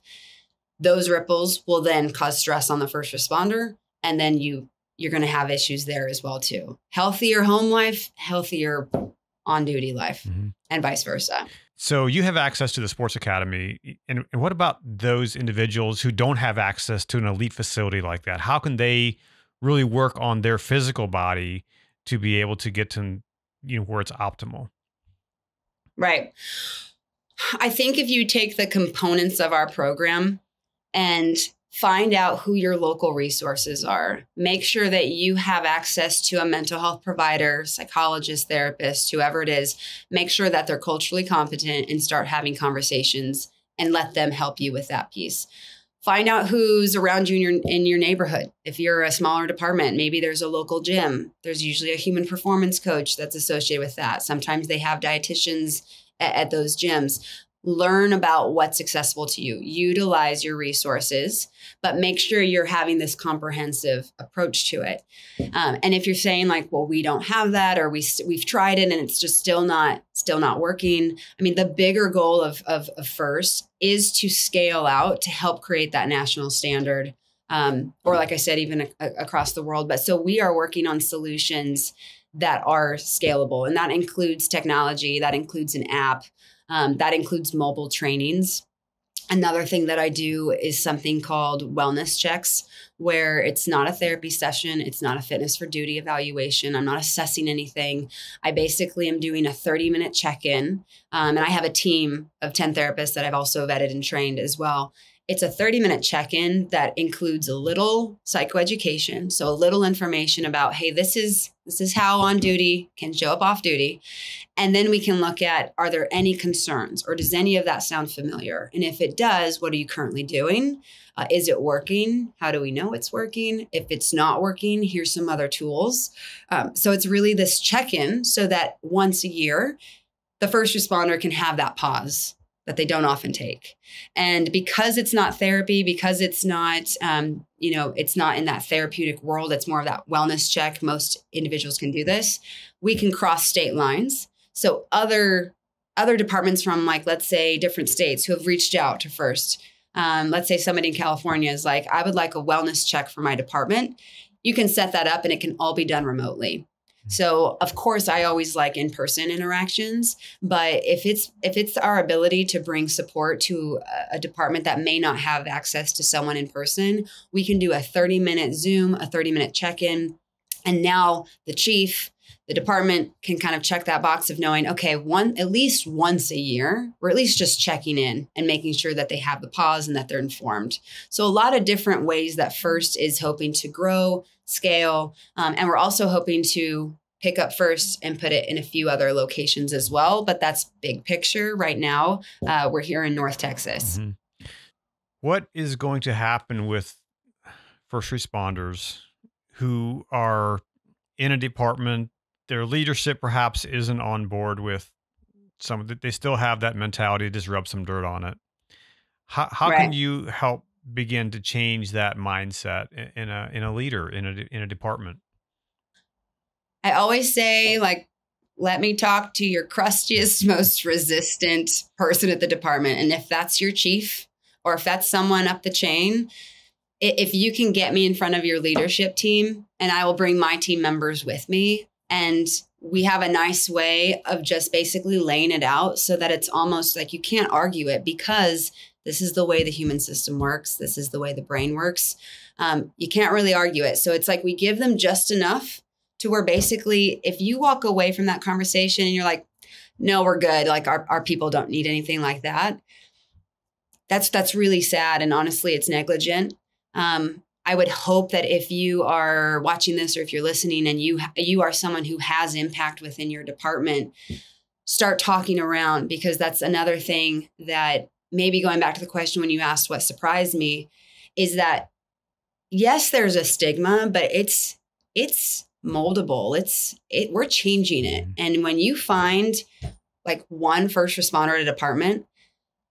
those ripples will then cause stress on the first responder. And then you, you're going to have issues there as well, too. Healthier home life, healthier on duty life, mm-hmm. and vice versa. So you have access to the Sports Academy. And what about those individuals who don't have access to an elite facility like that? How can they really work on their physical body to be able to get to, you know, where it's optimal? Right. I think if you take the components of our program and find out who your local resources are, make sure that you have access to a mental health provider, psychologist, therapist, whoever it is, make sure that they're culturally competent and start having conversations and let them help you with that piece. Find out who's around you in your, in your neighborhood. If you're a smaller department, maybe there's a local gym. There's usually a human performance coach that's associated with that. Sometimes they have dietitians at, at those gyms. Learn about what's accessible to you. Utilize your resources, but make sure you're having this comprehensive approach to it. Um, and if you're saying like, well, we don't have that, or we we've tried it and it's just still not still not working. I mean, the bigger goal of of, of FIRST is to scale out to help create that national standard, um, or like I said, even a, a, across the world. But so we are working on solutions that are scalable, and that includes technology, that includes an app. Um, that includes mobile trainings. Another thing that I do is something called wellness checks, where it's not a therapy session. It's not a fitness for duty evaluation. I'm not assessing anything. I basically am doing a thirty minute check-in. Um, and I have a team of ten therapists that I've also vetted and trained as well. It's a thirty minute check-in that includes a little psychoeducation. So a little information about, hey, this is this is how on duty can show up off duty. And then we can look at, are there any concerns, or does any of that sound familiar? And if it does, what are you currently doing? Uh, is it working? How do we know it's working? If it's not working, here's some other tools. Um, so it's really this check-in so that once a year, the first responder can have that pause that they don't often take. And because it's not therapy, because it's not, um, you know, it's not in that therapeutic world, it's more of that wellness check. Most individuals can do this. We can cross state lines. So other, other departments from, like, let's say different states who have reached out to FIRST. Um, let's say somebody in California is like, I would like a wellness check for my department. You can set that up and it can all be done remotely. So, of course, I always like in-person interactions, but if it's if it's our ability to bring support to a department that may not have access to someone in person, we can do a thirty minute Zoom, a thirty minute check-in. And now the chief, the department can kind of check that box of knowing, okay, one at least once a year, or at least just checking in and making sure that they have the pause and that they're informed. So a lot of different ways that FIRST is hoping to grow, scale. Um, and we're also hoping to pick up FIRST and put it in a few other locations as well. But that's big picture right now. Uh, we're here in North Texas. Mm-hmm. What is going to happen with first responders who are in a department, their leadership perhaps isn't on board with some, they still have that mentality, just rub some dirt on it. How, how right. can you help begin to change that mindset in a, in a leader, in a, in a department? I always say, like, let me talk to your crustiest, most resistant person at the department. And if that's your chief, or if that's someone up the chain, if you can get me in front of your leadership team, and I will bring my team members with me. And we have a nice way of just basically laying it out so that it's almost like you can't argue it, because this is the way the human system works. This is the way the brain works. Um, you can't really argue it. So it's like we give them just enough to where basically if you walk away from that conversation and you're like, no, we're good. Like our, our people don't need anything like that. That's, that's really sad. And honestly, it's negligent. Um, I would hope that if you are watching this, or if you're listening and you, you are someone who has impact within your department, start talking around, because that's another thing that, maybe going back to the question when you asked what surprised me, is that, yes, there's a stigma, but it's, it's moldable. It's, it, we're changing it. And when you find like one first responder at a department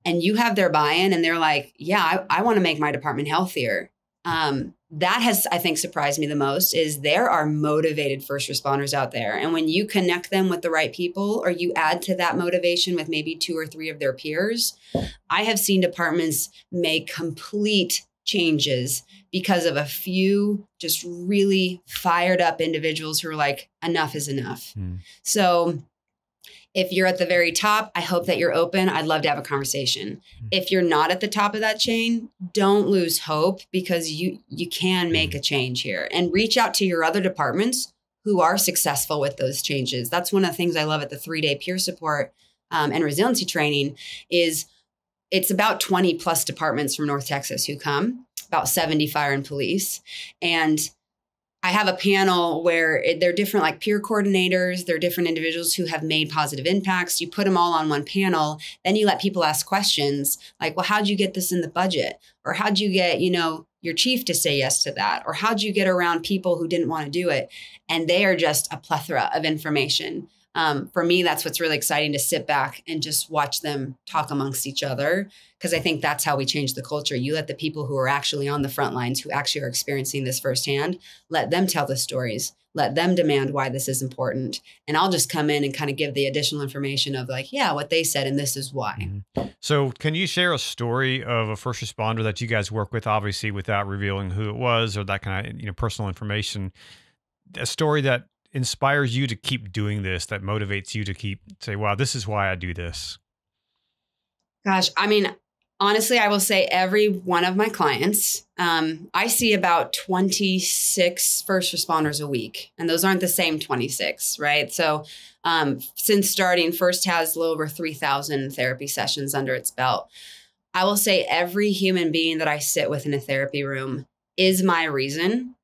and you have their buy-in and they're like, yeah, I, I want to make my department healthier. Um, that has, I think, surprised me the most is there are motivated first responders out there. And when you connect them with the right people, or you add to that motivation with maybe two or three of their peers, I have seen departments make complete changes because of a few just really fired up individuals who are like, enough is enough. Mm. So if you're at the very top, I hope that you're open. I'd love to have a conversation. Mm. If you're not at the top of that chain, don't lose hope, because you, you can make mm. a change here, and reach out to your other departments who are successful with those changes. That's one of the things I love at the three day peer support um, and resiliency training is it's about twenty plus departments from North Texas who come, about seventy fire and police. And I have a panel where it, they're different, like peer coordinators, they're different individuals who have made positive impacts. You put them all on one panel, then you let people ask questions like, well, how'd you get this in the budget? Or how'd you get, you know, your chief to say yes to that? Or how'd you get around people who didn't want to do it? And they are just a plethora of information. Um, for me, that's what's really exciting, to sit back and just watch them talk amongst each other, because I think that's how we change the culture. You let the people who are actually on the front lines, who actually are experiencing this firsthand, let them tell the stories, let them demand why this is important. And I'll just come in and kind of give the additional information of like, yeah, what they said, and this is why. Mm-hmm. So can you share a story of a first responder that you guys work with, obviously without revealing who it was or that kind of, you know, personal information, a story that inspires you to keep doing this, that motivates you to keep say, wow, this is why I do this? Gosh, I mean, honestly, I will say every one of my clients, um, I see about twenty-six first responders a week, and those aren't the same twenty-six, right? So um, since starting, FIRST has a little over three thousand therapy sessions under its belt. I will say every human being that I sit with in a therapy room is my reason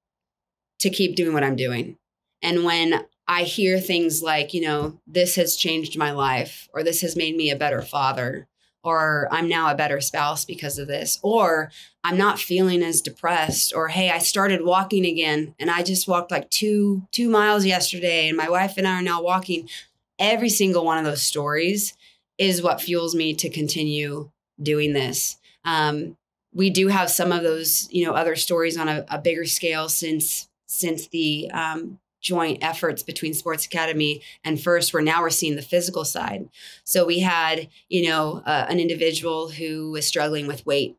to keep doing what I'm doing. And when I hear things like, you know, this has changed my life, or this has made me a better father, or I'm now a better spouse because of this, or I'm not feeling as depressed, or, hey, I started walking again and I just walked like two, two miles yesterday and my wife and I are now walking. Every single one of those stories is what fuels me to continue doing this. Um, we do have some of those, you know, other stories on a, a bigger scale since, since the, um, joint efforts between Sports Academy and FIRST, where now we're seeing the physical side. So we had, you know, uh, an individual who was struggling with weight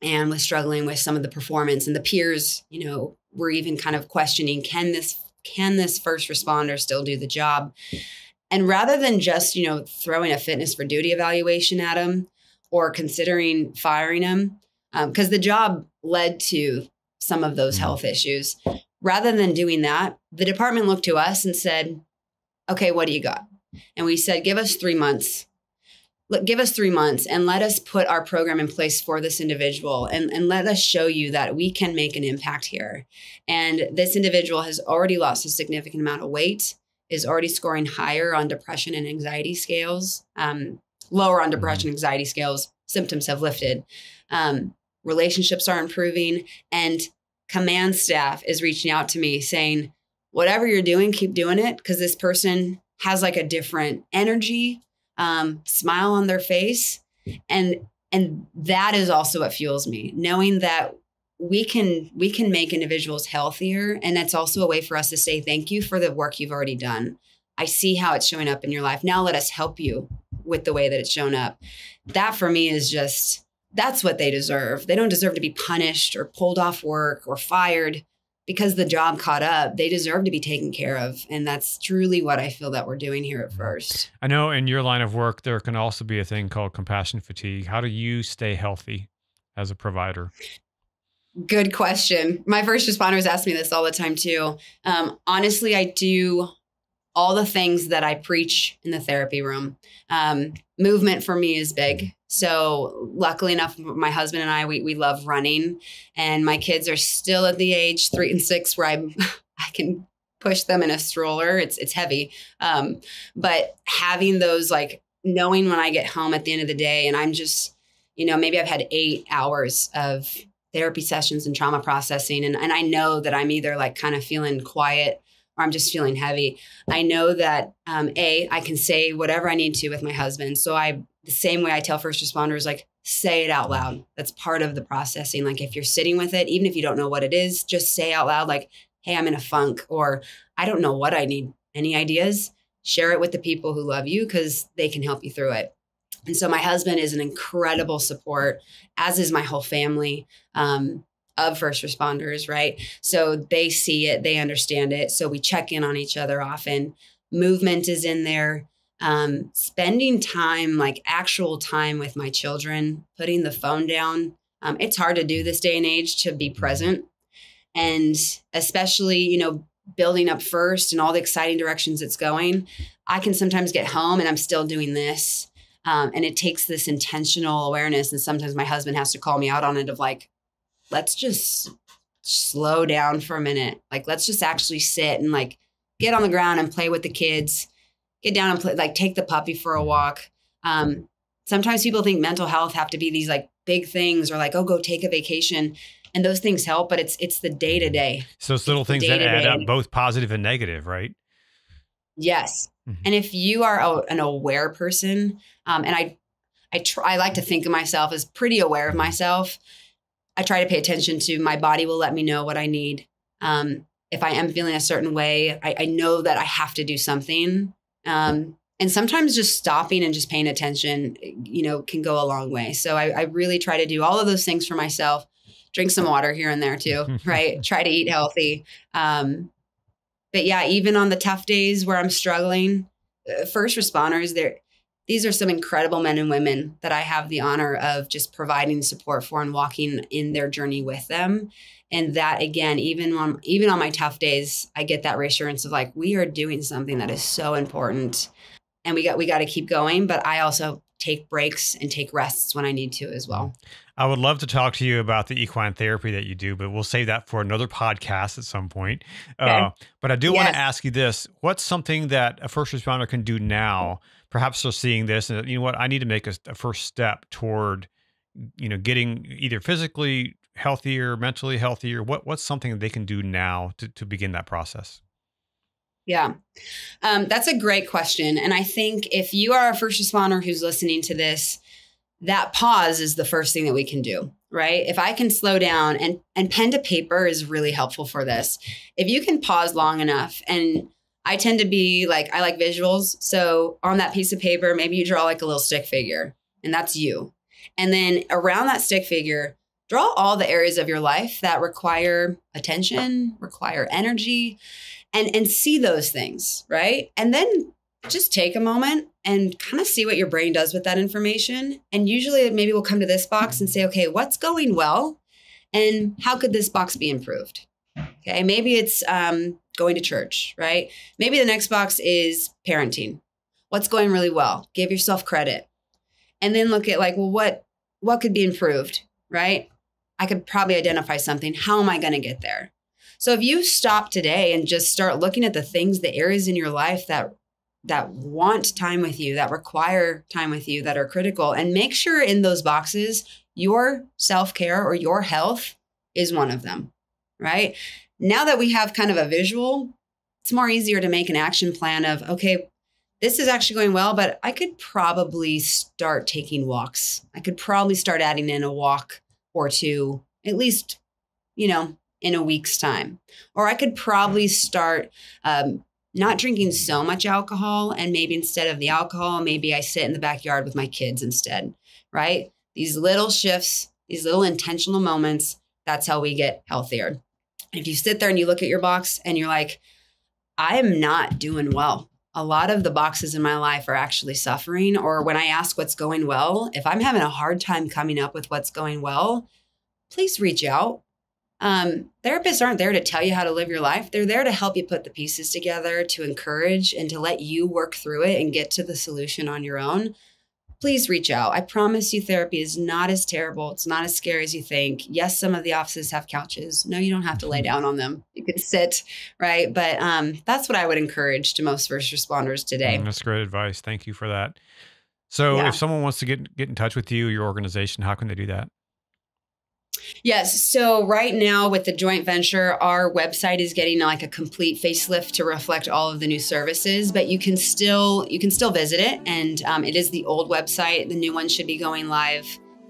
and was struggling with some of the performance, and the peers, you know, were even kind of questioning, can this, can this first responder still do the job? And rather than just, you know, throwing a fitness for duty evaluation at him or considering firing him, um, because the job led to some of those health issues, rather than doing that, the department looked to us and said, okay, what do you got? And we said, give us three months. Look, give us three months and let us put our program in place for this individual, and, and let us show you that we can make an impact here. And this individual has already lost a significant amount of weight, is already scoring higher on depression and anxiety scales, um, lower on depression, anxiety scales, symptoms have lifted, um, relationships are improving, and command staff is reaching out to me saying, whatever you're doing, keep doing it, because this person has like a different energy, um, smile on their face. And, and that is also what fuels me, knowing that we can, we can make individuals healthier. And that's also a way for us to say, thank you for the work you've already done. I see how it's showing up in your life. Now let us help you with the way that it's shown up. That for me is just, that's what they deserve. They don't deserve to be punished or pulled off work or fired because the job caught up. They deserve to be taken care of. And that's truly what I feel that we're doing here at FIRST. I know in your line of work, there can also be a thing called compassion fatigue. How do you stay healthy as a provider? Good question. My first responders ask me this all the time too. Um, honestly, I do all the things that I preach in the therapy room. Um, movement for me is big. So luckily enough, my husband and I, we, we love running, and my kids are still at the age three and six where I, I can push them in a stroller. It's, it's heavy. Um, but having those, like knowing when I get home at the end of the day and I'm just, you know, maybe I've had eight hours of therapy sessions and trauma processing. And, and I know that I'm either like kind of feeling quiet or I'm just feeling heavy. I know that, um, A, I can say whatever I need to with my husband. So I, the same way I tell first responders, like, say it out loud. That's part of the processing. Like, if you're sitting with it, even if you don't know what it is, just say out loud, like, hey, I'm in a funk, or I don't know what I need. Any ideas? Share it with the people who love you, because they can help you through it. And so my husband is an incredible support, as is my whole family um, of first responders, right? So they see it, they understand it. So we check in on each other often. Movement is in there. Um, spending time, like actual time with my children, putting the phone down. Um, it's hard to do this day and age, to be present. And especially, you know, building up FIRST and all the exciting directions it's going, I can sometimes get home and I'm still doing this. Um, and it takes this intentional awareness. And sometimes my husband has to call me out on it of like, let's just slow down for a minute. Like, let's just actually sit and like get on the ground and play with the kids, get down and play, like take the puppy for a walk. Um, sometimes people think mental health have to be these like big things, or like, oh, go take a vacation. And those things help, but it's, it's the day to day. So it's little things that add up, both positive and negative, right? Yes. Mm-hmm. And if you are a, an aware person, um, and I, I try, I like to think of myself as pretty aware of myself. I try to pay attention to my body will let me know what I need. Um, if I am feeling a certain way, I, I know that I have to do something. Um, and sometimes just stopping and just paying attention, you know, can go a long way. So I, I really try to do all of those things for myself. Drink some water here and there too, right? Try to eat healthy. Um, But yeah, even on the tough days where I'm struggling, uh, first responders, they're, these are some incredible men and women that I have the honor of just providing support for and walking in their journey with them. And that, again, even on, even on my tough days, I get that reassurance of like, we are doing something that is so important, and we got, we got to keep going. But I also take breaks and take rests when I need to as well. I would love to talk to you about the equine therapy that you do, but we'll save that for another podcast at some point. Okay. Uh, but I do yes. want to ask you this. What's something that a first responder can do now? Perhaps they're seeing this and, you know what, I need to make a, a first step toward, you know, getting either physically healthier, mentally healthier. What, what's something that they can do now to, to begin that process? Yeah, um, that's a great question. And I think if you are a first responder who's listening to this, that pause is the first thing that we can do, right? If I can slow down, and, and pen to paper is really helpful for this. If you can pause long enough, and I tend to be like, I like visuals. So on that piece of paper, maybe you draw like a little stick figure, and that's you. And then around that stick figure, draw all the areas of your life that require attention, require energy, and, and see those things, right? And then just take a moment and kind of see what your brain does with that information. And usually maybe we'll come to this box and say, okay, what's going well? And how could this box be improved? Okay, maybe it's um, going to church, right? Maybe the next box is parenting. What's going really well? Give yourself credit. And then look at like, well, what, what could be improved, right? I could probably identify something. How am I going to get there? So if you stop today and just start looking at the things, the areas in your life that that want time with you, that require time with you, that are critical, and make sure in those boxes, your self-care or your health is one of them, right? Now that we have kind of a visual, it's more easier to make an action plan of, okay, this is actually going well, but I could probably start taking walks. I could probably start adding in a walk or two, at least, you know, in a week's time. Or I could probably start um, not drinking so much alcohol, and maybe instead of the alcohol, maybe I sit in the backyard with my kids instead, right? These little shifts, these little intentional moments, that's how we get healthier. If you sit there and you look at your box and you're like, I am not doing well. A lot of the boxes in my life are actually suffering. Or when I ask what's going well, if I'm having a hard time coming up with what's going well, please reach out. Um, therapists aren't there to tell you how to live your life. They're there to help you put the pieces together, to encourage, and to let you work through it and get to the solution on your own. Please reach out. I promise you, therapy is not as terrible. It's not as scary as you think. Yes, some of the offices have couches. No, you don't have to lay down on them. You can sit, right? But um, that's what I would encourage to most first responders today. Mm, that's great advice. Thank you for that. So yeah. If someone wants to get, get in touch with you, your organization, how can they do that? Yes. So right now with the joint venture, our website is getting like a complete facelift to reflect all of the new services, but you can still, you can still visit it. And um, it is the old website. The new one should be going live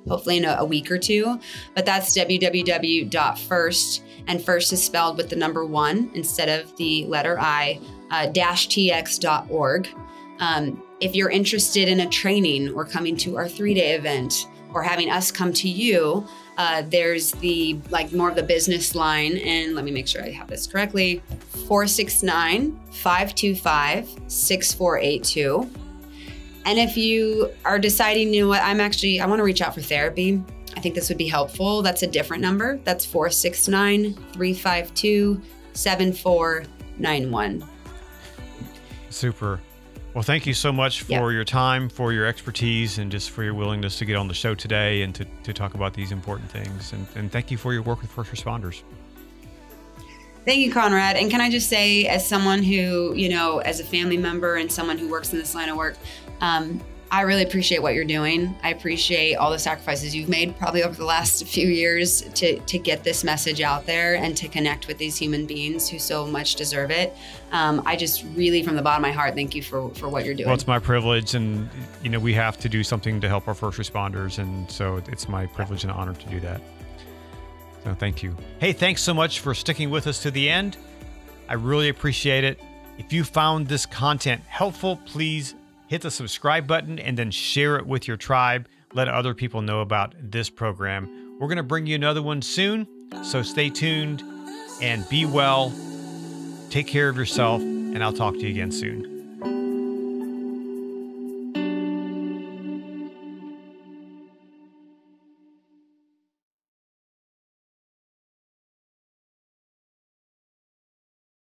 hopefully in a, a week or two, but that's w w w dot first, and first is spelled with the number one instead of the letter I, uh, dash tx.org. Um, if you're interested in a training or coming to our three day event or having us come to you, Uh, there's the, like, more of the business line, and let me make sure I have this correctly, four six nine, five two five, six four eight two. And if you are deciding, you know what, I'm actually, I want to reach out for therapy, I think this would be helpful, that's a different number. That's four six nine, three five two, seven four nine one. Super. Well, thank you so much for yeah. your time, for your expertise, and just for your willingness to get on the show today and to, to talk about these important things. And, and thank you for your work with first responders. Thank you, Conrad. And can I just say, as someone who, you know, as a family member and someone who works in this line of work, um, I really appreciate what you're doing. I appreciate all the sacrifices you've made probably over the last few years to, to get this message out there and to connect with these human beings who so much deserve it. Um, I just really, from the bottom of my heart, thank you for, for what you're doing. Well, it's my privilege, and you know, we have to do something to help our first responders. And so it's my privilege and honor to do that. So thank you. Hey, thanks so much for sticking with us to the end. I really appreciate it. If you found this content helpful, please hit the subscribe button and then share it with your tribe. Let other people know about this program. We're going to bring you another one soon, so stay tuned and be well. Take care of yourself, and I'll talk to you again soon.